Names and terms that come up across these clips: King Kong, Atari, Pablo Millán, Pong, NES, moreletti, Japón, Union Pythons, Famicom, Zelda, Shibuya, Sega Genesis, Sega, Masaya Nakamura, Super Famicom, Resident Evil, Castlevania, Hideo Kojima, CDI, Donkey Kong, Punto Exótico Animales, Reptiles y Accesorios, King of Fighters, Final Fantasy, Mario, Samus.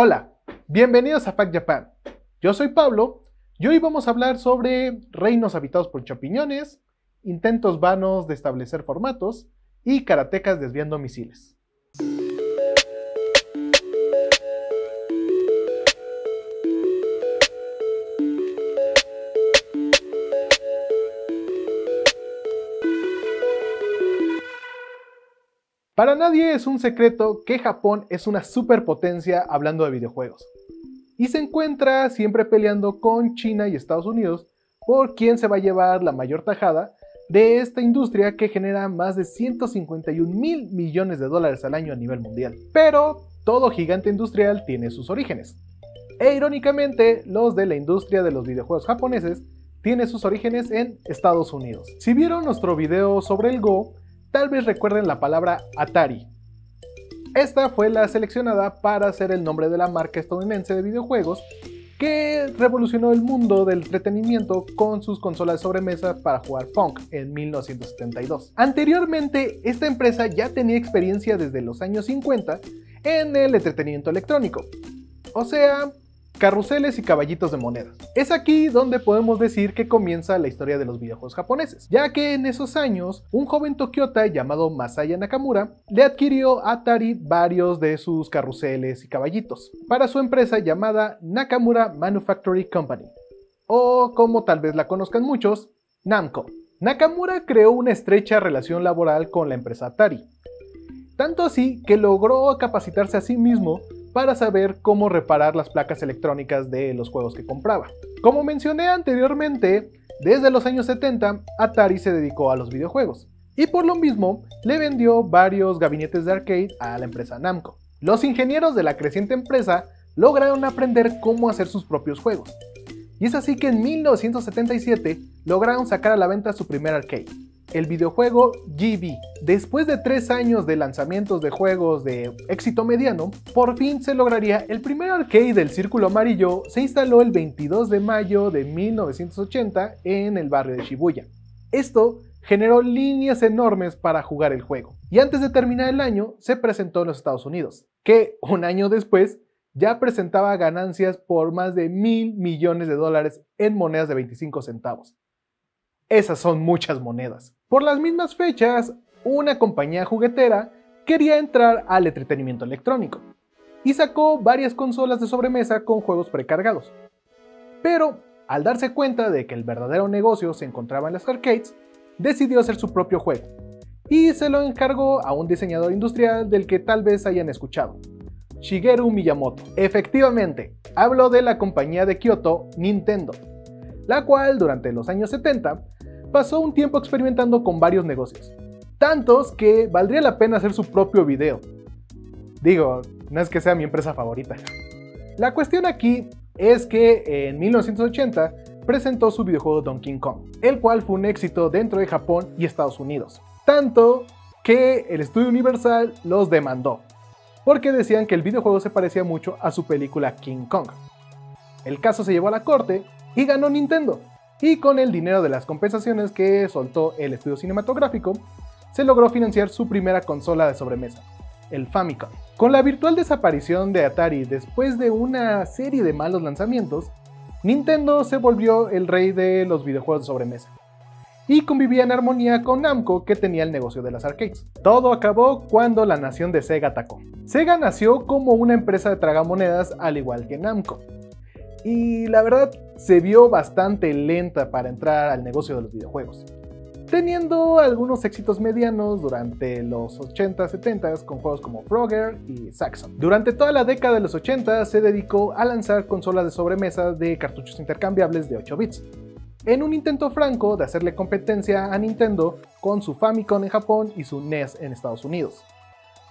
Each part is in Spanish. Hola, bienvenidos a FactJapan. Yo soy Pablo y hoy vamos a hablar sobre reinos habitados por champiñones, intentos vanos de establecer formatos y karatecas desviando misiles. Para nadie es un secreto que Japón es una superpotencia hablando de videojuegos, y se encuentra siempre peleando con China y Estados Unidos por quién se va a llevar la mayor tajada de esta industria que genera más de 151 mil millones de dólares al año a nivel mundial. Pero todo gigante industrial tiene sus orígenes, e irónicamente los de la industria de los videojuegos japoneses tiene sus orígenes en Estados Unidos. Si vieron nuestro video sobre el Go, tal vez recuerden la palabra Atari. Esta fue la seleccionada para ser el nombre de la marca estadounidense de videojuegos que revolucionó el mundo del entretenimiento con sus consolas de sobremesa para jugar Pong en 1972. Anteriormente, esta empresa ya tenía experiencia desde los años 50 en el entretenimiento electrónico, o sea, carruseles y caballitos de monedas. Es aquí donde podemos decir que comienza la historia de los videojuegos japoneses, ya que en esos años, un joven tokiota llamado Masaya Nakamura le adquirió a Atari varios de sus carruseles y caballitos para su empresa llamada Nakamura Manufacturing Company, o como tal vez la conozcan muchos, Namco. Nakamura creó una estrecha relación laboral con la empresa Atari, tanto así que logró capacitarse a sí mismo para saber cómo reparar las placas electrónicas de los juegos que compraba. Como mencioné anteriormente, desde los años 70, Atari se dedicó a los videojuegos, y por lo mismo le vendió varios gabinetes de arcade a la empresa Namco. Los ingenieros de la creciente empresa lograron aprender cómo hacer sus propios juegos, y es así que en 1977 lograron sacar a la venta su primer arcade, el videojuego GB. Después de 3 años de lanzamientos de juegos de éxito mediano, por fin se lograría el primer arcade del Círculo Amarillo. Se instaló el 22 de mayo de 1980 en el barrio de Shibuya. Esto generó líneas enormes para jugar el juego. Y antes de terminar el año, se presentó en los Estados Unidos, que un año después ya presentaba ganancias por más de $1000 millones en monedas de 25 centavos. Esas son muchas monedas. Por las mismas fechas, una compañía juguetera quería entrar al entretenimiento electrónico y sacó varias consolas de sobremesa con juegos precargados. Pero al darse cuenta de que el verdadero negocio se encontraba en las arcades, decidió hacer su propio juego y se lo encargó a un diseñador industrial del que tal vez hayan escuchado, Shigeru Miyamoto. Efectivamente, hablo de la compañía de Kyoto, Nintendo, la cual durante los años 70 pasó un tiempo experimentando con varios negocios, tantos que valdría la pena hacer su propio video. Digo, no es que sea mi empresa favorita. La cuestión aquí es que en 1980 presentó su videojuego Donkey Kong, el cual fue un éxito dentro de Japón y Estados Unidos, tanto que el estudio Universal los demandó, porque decían que el videojuego se parecía mucho a su película King Kong. El caso se llevó a la corte y ganó Nintendo, y con el dinero de las compensaciones que soltó el estudio cinematográfico, se logró financiar su primera consola de sobremesa, el Famicom. Con la virtual desaparición de Atari después de una serie de malos lanzamientos, Nintendo se volvió el rey de los videojuegos de sobremesa, y convivía en armonía con Namco, que tenía el negocio de las arcades. Todo acabó cuando la nación de Sega atacó. Sega nació como una empresa de tragamonedas al igual que Namco, y la verdad se vio bastante lenta para entrar al negocio de los videojuegos, teniendo algunos éxitos medianos durante los 80s, 70s con juegos como Frogger y Saxon. Durante toda la década de los 80 se dedicó a lanzar consolas de sobremesa de cartuchos intercambiables de 8 bits, en un intento franco de hacerle competencia a Nintendo con su Famicom en Japón y su NES en Estados Unidos,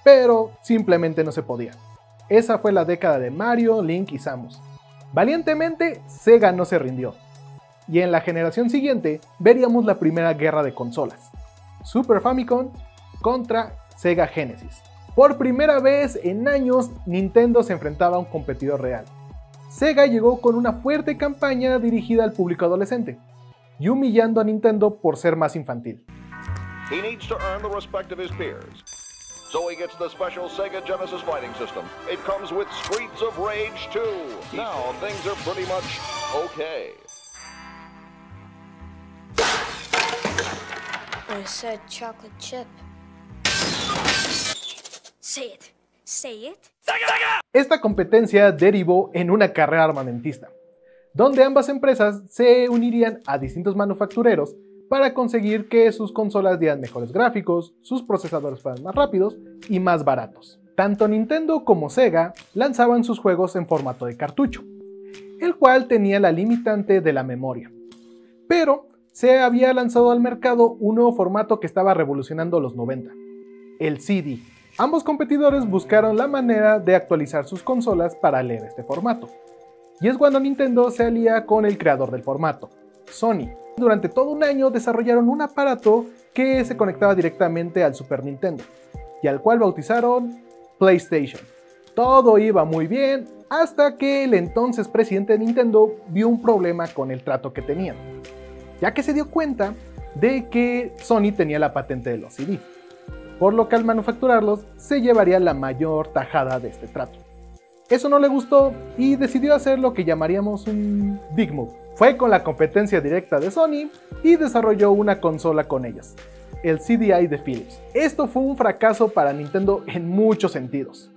pero simplemente no se podía. Esa fue la década de Mario, Link y Samus. Valientemente, Sega no se rindió, y en la generación siguiente veríamos la primera guerra de consolas, Super Famicom contra Sega Genesis. Por primera vez en años, Nintendo se enfrentaba a un competidor real. Sega llegó con una fuerte campaña dirigida al público adolescente, y humillando a Nintendo por ser más infantil. So he gets the special Sega Genesis fighting system. It comes with Streets of Rage 2. Now things are pretty much okay. I said chocolate chip. Say it. Say it. Esta competencia derivó en una carrera armamentista, donde ambas empresas se unirían a distintos manufactureros para conseguir que sus consolas dieran mejores gráficos, sus procesadores fueran más rápidos y más baratos. Tanto Nintendo como Sega lanzaban sus juegos en formato de cartucho, el cual tenía la limitante de la memoria. Pero se había lanzado al mercado un nuevo formato que estaba revolucionando los 90, el CD. Ambos competidores buscaron la manera de actualizar sus consolas para leer este formato. Y es cuando Nintendo se alía con el creador del formato, Sony. Durante todo un año desarrollaron un aparato que se conectaba directamente al Super Nintendo, y al cual bautizaron PlayStation. Todo iba muy bien, hasta que el entonces presidente de Nintendo vio un problema con el trato que tenían, ya que se dio cuenta de que Sony tenía la patente de los CD, por lo que al manufacturarlos se llevaría la mayor tajada de este trato. Eso no le gustó y decidió hacer lo que llamaríamos un big move. Fue con la competencia directa de Sony y desarrolló una consola con ellas, el CDI de Philips. Esto fue un fracaso para Nintendo en muchos sentidos.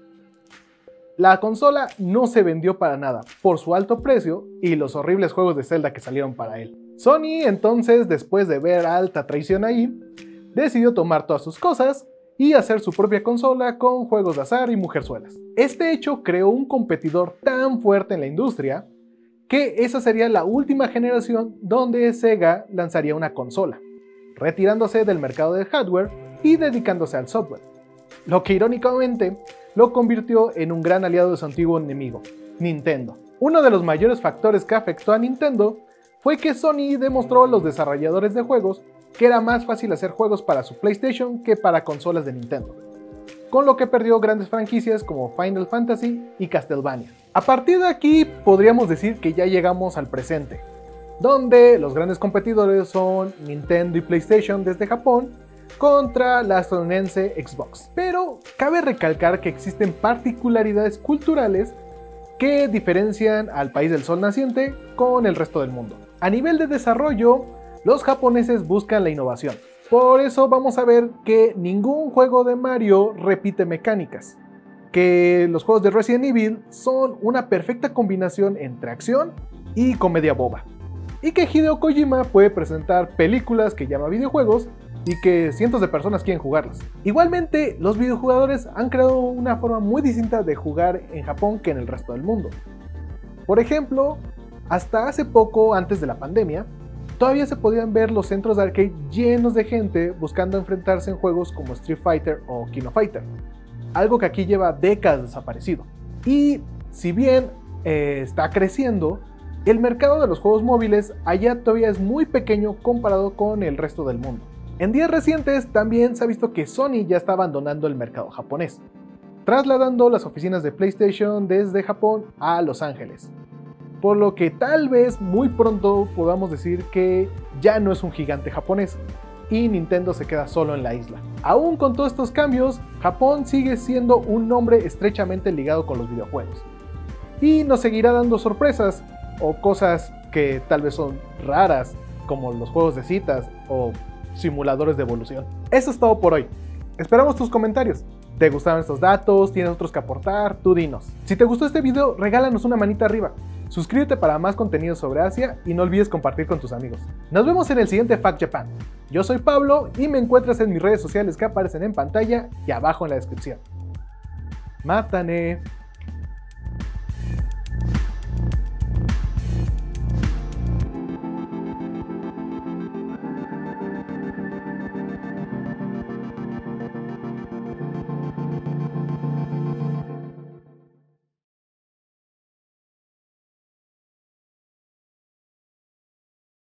La consola no se vendió para nada por su alto precio y los horribles juegos de Zelda que salieron para él. Sony entonces, después de ver alta traición ahí, decidió tomar todas sus cosas y hacer su propia consola con juegos de azar y mujerzuelas. Este hecho creó un competidor tan fuerte en la industria que esa sería la última generación donde Sega lanzaría una consola, retirándose del mercado del hardware y dedicándose al software, lo que irónicamente lo convirtió en un gran aliado de su antiguo enemigo, Nintendo. Uno de los mayores factores que afectó a Nintendo fue que Sony demostró a los desarrolladores de juegos que era más fácil hacer juegos para su PlayStation que para consolas de Nintendo, con lo que perdió grandes franquicias como Final Fantasy y Castlevania. A partir de aquí podríamos decir que ya llegamos al presente, donde los grandes competidores son Nintendo y PlayStation desde Japón contra la estadounidense Xbox. Pero cabe recalcar que existen particularidades culturales que diferencian al país del sol naciente con el resto del mundo. A nivel de desarrollo, los japoneses buscan la innovación. Por eso vamos a ver que ningún juego de Mario repite mecánicas, que los juegos de Resident Evil son una perfecta combinación entre acción y comedia boba, y que Hideo Kojima puede presentar películas que llama videojuegos y que cientos de personas quieren jugarlas. Igualmente, los videojugadores han creado una forma muy distinta de jugar en Japón que en el resto del mundo. Por ejemplo, hasta hace poco, antes de la pandemia, todavía se podían ver los centros de arcade llenos de gente buscando enfrentarse en juegos como Street Fighter o King of Fighters, algo que aquí lleva décadas desaparecido. Y si bien está creciendo, el mercado de los juegos móviles allá todavía es muy pequeño comparado con el resto del mundo. En días recientes también se ha visto que Sony ya está abandonando el mercado japonés, trasladando las oficinas de PlayStation desde Japón a Los Ángeles, por lo que tal vez muy pronto podamos decir que ya no es un gigante japonés y Nintendo se queda solo en la isla. Aún con todos estos cambios, Japón sigue siendo un nombre estrechamente ligado con los videojuegos y nos seguirá dando sorpresas o cosas que tal vez son raras, como los juegos de citas o simuladores de evolución. Eso es todo por hoy. Esperamos tus comentarios. ¿Te gustaron estos datos? ¿Tienes otros que aportar? Tú dinos. Si te gustó este video, regálanos una manita arriba. Suscríbete para más contenido sobre Asia y no olvides compartir con tus amigos. Nos vemos en el siguiente FactJapan. Yo soy Pablo y me encuentras en mis redes sociales que aparecen en pantalla y abajo en la descripción. ¡Mátane!